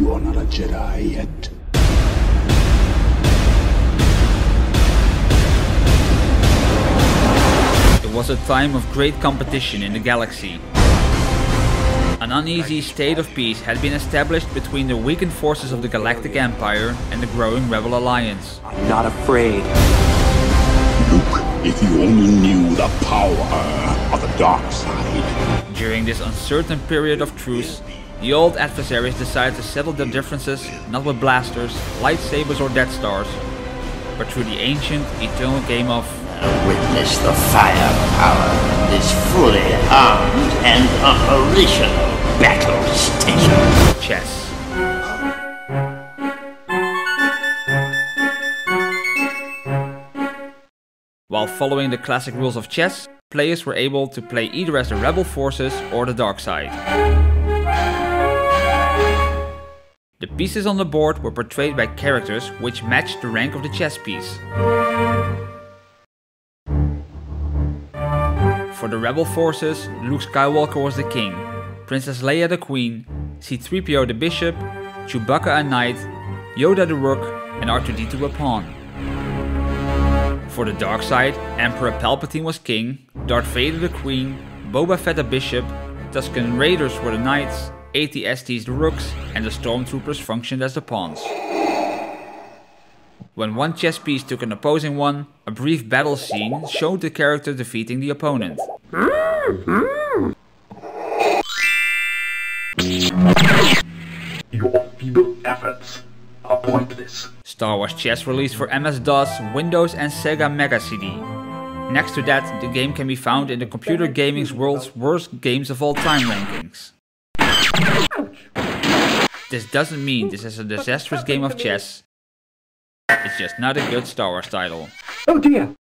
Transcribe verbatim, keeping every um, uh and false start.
You are not a Jedi yet. It was a time of great competition in the galaxy. An uneasy state of peace had been established between the weakened forces of the Galactic Empire and the growing Rebel Alliance. I'm not afraid. Luke, if you only knew the power of the dark side. During this uncertain period of truce, the old adversaries decided to settle their differences not with blasters, lightsabers or Death Stars, but through the ancient, eternal game of witness the firepower of this fully armed and operational battle station. Chess. While following the classic rules of chess, players were able to play either as the rebel forces or the dark side. The pieces on the board were portrayed by characters which matched the rank of the chess piece. For the rebel forces, Luke Skywalker was the king, Princess Leia the queen, C three P O the bishop, Chewbacca a knight, Yoda the rook and R two D two a pawn. For the dark side, Emperor Palpatine was king, Darth Vader the queen, Boba Fett a bishop, Tusken Raiders were the knights, A T S Ts the rooks, and the stormtroopers functioned as the pawns. When one chess piece took an opposing one, a brief battle scene showed the character defeating the opponent. Your feeble efforts are pointless. Star Wars Chess released for M S DOS, Windows and Sega Mega C D. Next to that, the game can be found in the computer gaming's world's worst games of all time rankings. This doesn't mean this is a disastrous game of chess. It's just not a good Star Wars title. Oh dear!